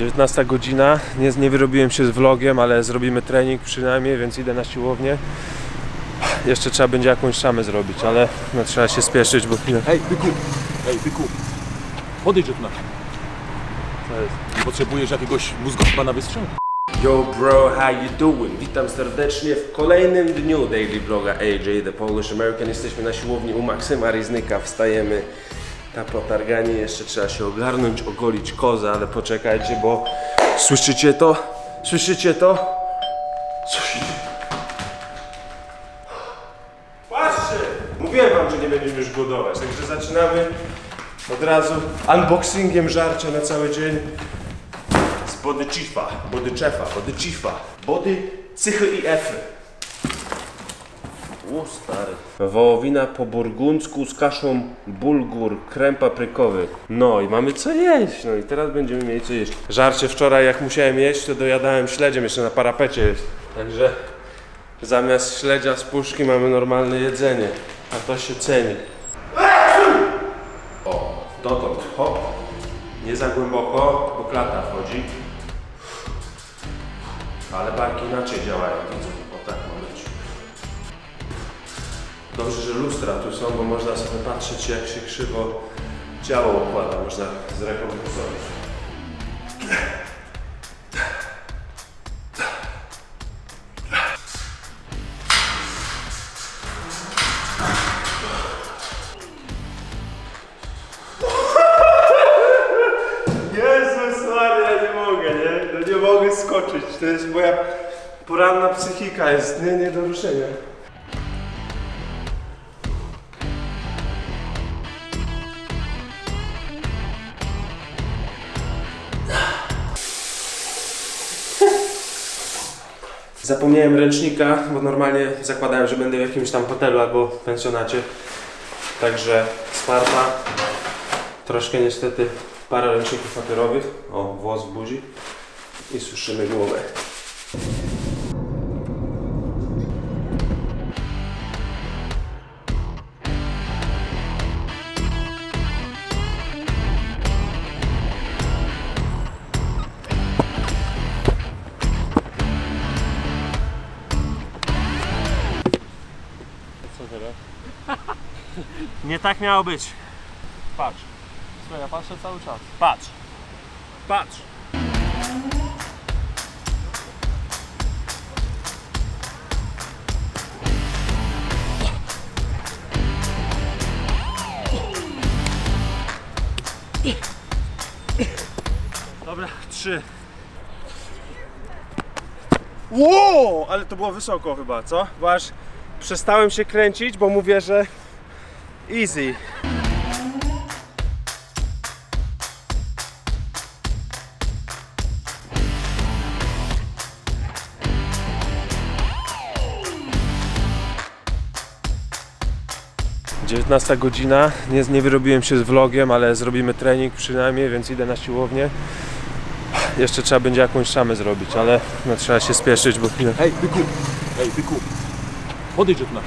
19 godzina, nie wyrobiłem się z vlogiem, ale zrobimy trening przynajmniej, więc idę na siłownię. Jeszcze trzeba będzie jakąś szamę zrobić, ale no, trzeba się spieszyć, bo chwilę... hej byku, podejdź od nas. Co jest? Potrzebujesz jakiegoś mózgospa na wystrzał? Yo bro, how you doing? Witam serdecznie w kolejnym dniu daily vloga AJ The Polish American. Jesteśmy na siłowni u Maksyma Riznika, wstajemy. Ta potarganie, jeszcze trzeba się ogarnąć, ogolić kozę, ale poczekajcie, bo słyszycie to? Słyszycie to? Słyszycie? Patrzcie! Mówiłem wam, że nie będziemy już głodować, także zaczynamy od razu unboxingiem żarcia na cały dzień z Body Chiefa, Body Chiefa, Body Chiefa, Body Cychy i Efy. O, stary. Wołowina po burgundzku z kaszą bulgur, krem paprykowy. No i mamy co jeść, no i teraz będziemy mieli co jeść. Żarcie wczoraj, jak musiałem jeść, to dojadałem śledziem, jeszcze na parapecie jest. Także zamiast śledzia z puszki mamy normalne jedzenie, a to się ceni. O, dotąd, hop. Nie za głęboko, bo klata wchodzi. Ale barki inaczej działają, o tak mamy. Dobrze, że lustra tu są, bo można sobie patrzeć, jak się krzywo ciało układa, można zrekompensować. Jezus Maria, ja nie mogę, nie? No nie mogę skoczyć, to jest moja poranna psychika, jest nie do ruszenia. Zapomniałem ręcznika, bo normalnie zakładałem, że będę w jakimś tam hotelu albo pensjonacie. Także sparta, troszkę niestety parę ręczników papierowych. O, włos w buzi i suszymy głowę. Nie tak miało być. Patrz. Słuchaj, ja patrzę cały czas. Patrz. Patrz. Dobra, 3. Wow, ale to było wysoko chyba, co? Bo aż przestałem się kręcić, bo mówię, że easy. Dziewiętnasta godzina, nie wyrobiłem się z vlogiem, ale zrobimy trening przynajmniej, więc idę na siłownię. Jeszcze trzeba będzie jakąś szamę zrobić, ale no, trzeba się spieszyć, bo chwilę... hej, byku, podejdź od nas.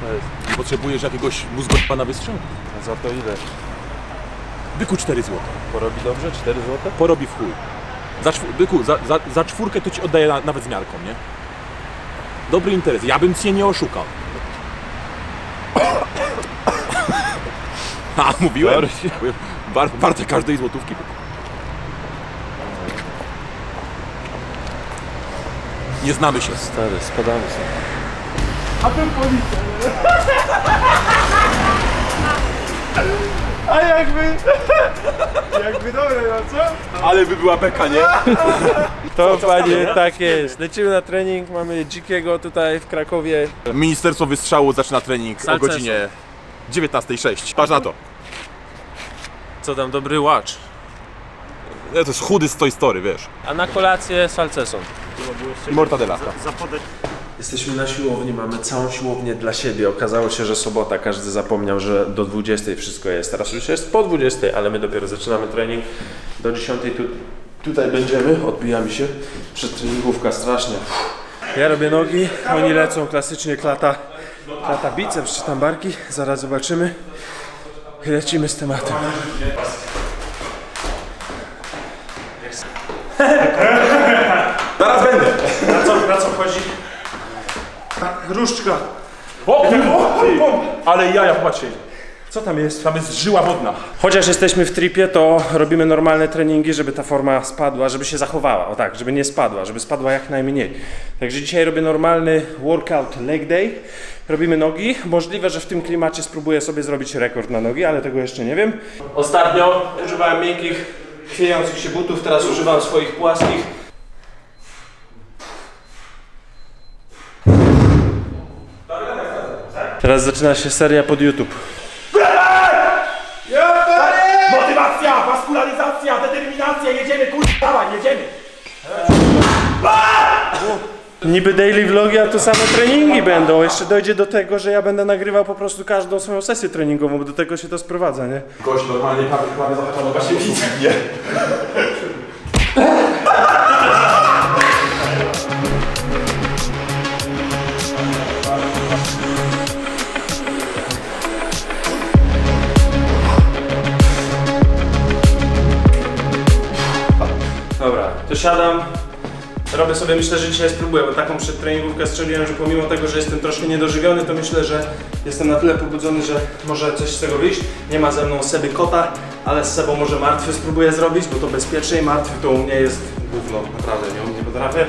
Co jest? Potrzebujesz jakiegoś mózgospa na wystrzał? A za to ile? Byku 4 zł. Porobi dobrze? 4 zł? Porobi w chuj. Byku, za czwórkę to ci oddaję nawet z miarką, nie? Dobry interes. Ja bym cię nie oszukał. A, mówiłem? Warte każdej złotówki. Nie znamy się. Stary, spadamy sobie. A ten policja, nie? A jakby dobre, no co? Ale by była beka, nie? To panie, tak jest. Lecimy na trening, mamy Dzikiego tutaj w Krakowie. Ministerstwo Wystrzału zaczyna trening SALCESON. O godzinie 19:06. Patrz na to. Co tam, dobry łacz? Ja to jest chudy z Toy Story, wiesz. A na kolację SALCESON. Mortadela. Jesteśmy na siłowni, mamy całą siłownię dla siebie. Okazało się, że sobota, każdy zapomniał, że do 20 wszystko jest. Teraz już jest po 20, ale my dopiero zaczynamy trening. Do 10 tutaj będziemy, odbija mi się. Przedtreningówka strasznie. Ja robię nogi, oni lecą klasycznie klata biceps czy tam barki. Zaraz zobaczymy i lecimy z tematem. Teraz będę. Na co chodzi? Różdżka. Ale jaja macie. Co tam jest? Tam jest żyła wodna. Chociaż jesteśmy w tripie, to robimy normalne treningi, żeby ta forma spadła, żeby się zachowała. O tak, żeby nie spadła, żeby spadła jak najmniej. Także dzisiaj robię normalny workout leg day. Robimy nogi. Możliwe, że w tym klimacie spróbuję sobie zrobić rekord na nogi, ale tego jeszcze nie wiem. Ostatnio używałem miękkich, chwiejących się butów, teraz używam swoich płaskich. Teraz zaczyna się seria pod YouTube. Motywacja, waskularyzacja, determinacja, jedziemy, kurwa, jedziemy! Niby daily vlogi, a to same treningi będą. Jeszcze dojdzie do tego, że ja będę nagrywał po prostu każdą swoją sesję treningową, bo do tego się to sprowadza, nie? Gość normalnie prawie zahacza do Kasiewicy, nie? To siadam, robię sobie, myślę, że dzisiaj spróbuję, bo taką przedtreningówkę strzeliłem, że pomimo tego, że jestem troszkę niedożywiony, to myślę, że jestem na tyle pobudzony, że może coś z tego wyjść. Nie ma ze mną Seby kota, ale z Sebą może martwy spróbuję zrobić, bo to bezpieczniej. Martwy to u mnie jest gówno, naprawdę nie potrafię.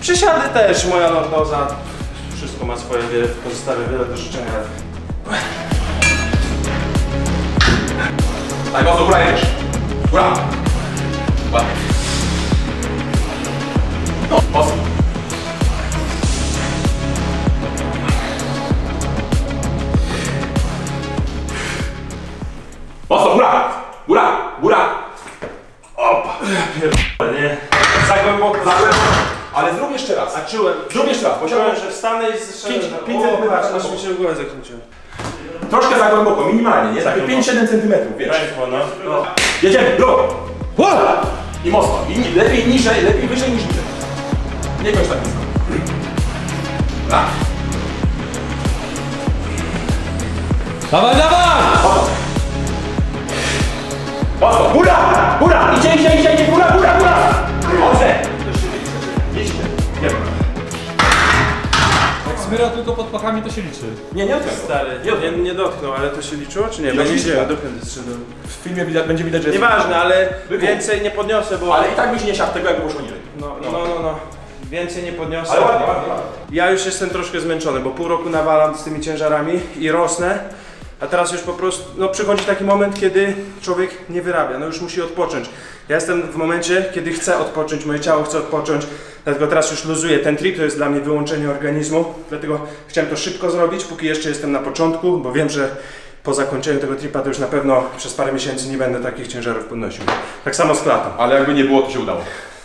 Przysiady też, moja nordoza, wszystko ma swoje, pozostawia wiele do życzenia. Tak, bardzo góra jedziesz. Góra! Góra. No, awesome. Awesome, góra! Góra! Góra! Opa! Nie. Za głęboko, za głęboko. Ale zrób jeszcze raz. A czułem. Zrób jeszcze raz. Poczułem, że wstanę i zeszedłem. 5 cm, aż mi się w głowę zakręciłem. Troszkę za głęboko, minimalnie, nie? Takie 5-7 cm, wiesz. No. Jedziemy, drogą! I mocno. I lepiej niżej, lepiej wyżej niż niżej. Nie kończ tak nisko. Tak. Dawaj, dawaj! Mocno. Góra! Góra! Idzie, idzie, idzie, idzie! Góra, góra, góra! Dobrze! Idźcie. Jak smyra tylko pod pachami, to się liczy. Nie dotknął. Stary. Nie dotknął, ale to się liczyło, czy nie? Będzie się dopięty strzelał. W filmie będzie widać, że jest... Nieważne, ale więcej nie podniosę, bo... Ale i tak byś nie siadł tego, jakby poszło niżej. No. Więcej nie podniosę. Ale ładnie, ładnie, ładnie. Ja już jestem troszkę zmęczony, bo pół roku nawalam z tymi ciężarami i rosnę. A teraz już po prostu, no przychodzi taki moment, kiedy człowiek nie wyrabia, no już musi odpocząć. Ja jestem w momencie, kiedy chcę odpocząć, moje ciało chce odpocząć, dlatego teraz już luzuję. Ten trip to jest dla mnie wyłączenie organizmu, dlatego chciałem to szybko zrobić, póki jeszcze jestem na początku, bo wiem, że po zakończeniu tego tripa to już na pewno przez parę miesięcy nie będę takich ciężarów podnosił. Tak samo z klatą. Ale jakby nie było, to się udało.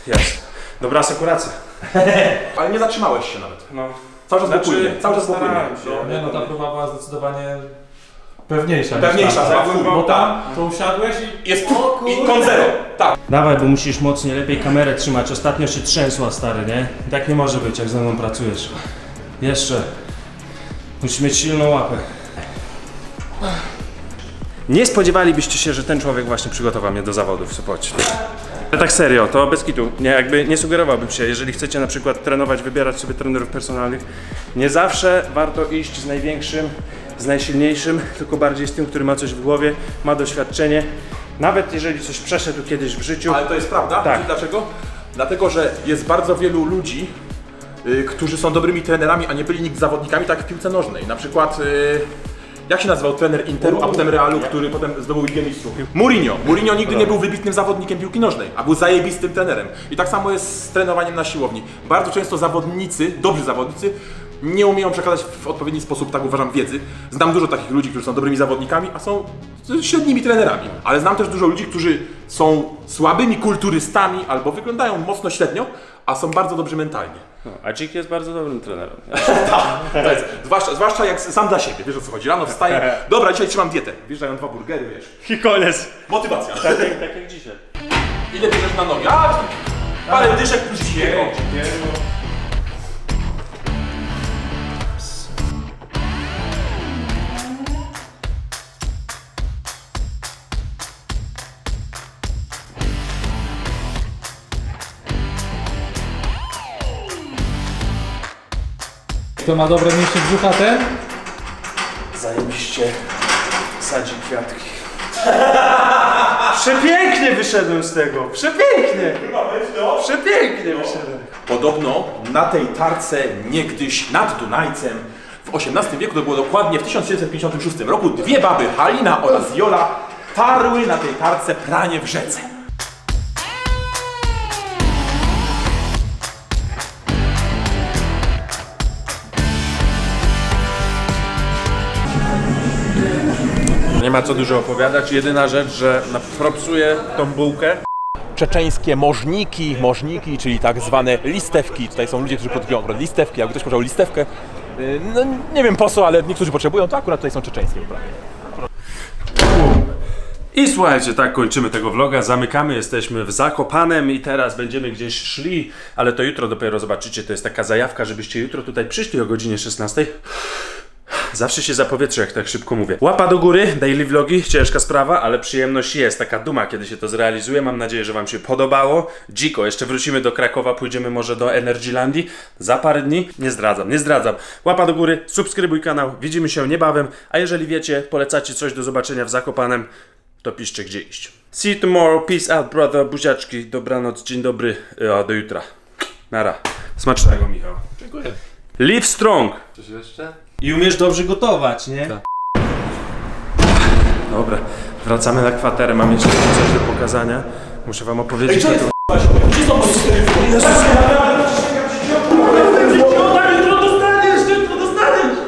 Jest. Dobra sekuracja. Ale nie zatrzymałeś się nawet. No. Cały czas spokojnie. Cały czas spokojnie. No, ta próba była zdecydowanie pewniejsza. Pewniejsza, bo tam to usiadłeś i jest koncero. Tak. Dawaj, bo musisz mocniej, lepiej kamerę trzymać. Ostatnio się trzęsła, stary, nie? Tak nie może być, jak ze mną pracujesz. Jeszcze. Musisz mieć silną łapę. Nie spodziewalibyście się, że ten człowiek właśnie przygotował mnie do zawodów w Sopocie. Tak serio, to bez kitu, nie sugerowałbym się, jeżeli chcecie na przykład trenować, wybierać sobie trenerów personalnych, nie zawsze warto iść z największym, z najsilniejszym, tylko bardziej z tym, który ma coś w głowie, ma doświadczenie, nawet jeżeli coś przeszedł kiedyś w życiu. Ale to jest prawda, tak. Dlaczego? Dlatego, że jest bardzo wielu ludzi, którzy są dobrymi trenerami, a nie byli nigdy zawodnikami, tak jak w piłce nożnej, na przykład... Jak się nazywał trener Interu, a potem Realu, który potem zdobył Ligę Mistrzów? Mourinho. Mourinho nigdy nie był wybitnym zawodnikiem piłki nożnej, a był zajebistym trenerem. I tak samo jest z trenowaniem na siłowni. Bardzo często zawodnicy, dobrzy zawodnicy, nie umieją przekazać w odpowiedni sposób, tak uważam, wiedzy. Znam dużo takich ludzi, którzy są dobrymi zawodnikami, a są średnimi trenerami. Ale znam też dużo ludzi, którzy są słabymi kulturystami albo wyglądają mocno średnio, a są bardzo dobrzy mentalnie. No, a Dziki jest bardzo dobrym trenerem. Tak, zwłaszcza jak sam dla siebie, wiesz o co chodzi, rano wstaję, dobra, dzisiaj trzymam dietę, wjeżdżają 2 burgery, wiesz. I koniec. Motywacja. Tak jak dzisiaj. Ile bierzesz na nogi? A, parę dyszek plus dźwięk. Kto ma dobre mięśnie brzucha, ten? Zajebiście sadzi kwiatki. Przepięknie wyszedłem z tego, przepięknie! Przepięknie wyszedłem. Podobno na tej tarce niegdyś nad Dunajcem w XVIII wieku, to było dokładnie w 1756 roku, dwie baby, Halina oraz Jola, tarły na tej tarce pranie w rzece. Nie ma co dużo opowiadać, jedyna rzecz, że propsuję tą bułkę. Czeczeńskie możniki, czyli tak zwane listewki. Tutaj są ludzie, którzy produkują akurat listewki, jakby ktoś potrzebował listewkę. No nie wiem po co, ale niektórzy potrzebują, to akurat tutaj są czeczeńskie uprawy. I słuchajcie, tak kończymy tego vloga, zamykamy, jesteśmy w Zakopanem i teraz będziemy gdzieś szli, ale to jutro dopiero zobaczycie, to jest taka zajawka, żebyście jutro tutaj przyszli o godzinie 16. Zawsze się zapowietrzę, jak tak szybko mówię. Łapa do góry, daily vlogi, ciężka sprawa, ale przyjemność jest, taka duma, kiedy się to zrealizuje. Mam nadzieję, że wam się podobało. Dziko, jeszcze wrócimy do Krakowa, pójdziemy może do Energylandii za parę dni. Nie zdradzam. Łapa do góry, subskrybuj kanał, widzimy się niebawem. A jeżeli wiecie, polecacie coś do zobaczenia w Zakopanem, to piszcie, gdzie iść. See you tomorrow, peace out brother, buziaczki, dobranoc, dzień dobry, do jutra. Nara. Smacznego, Michał. Dziękuję. Live strong. Coś jeszcze? I umiesz dobrze gotować, nie? Tak. Dobra, wracamy na kwaterę, mam jeszcze coś do pokazania. Muszę wam opowiedzieć. Ej, co jest?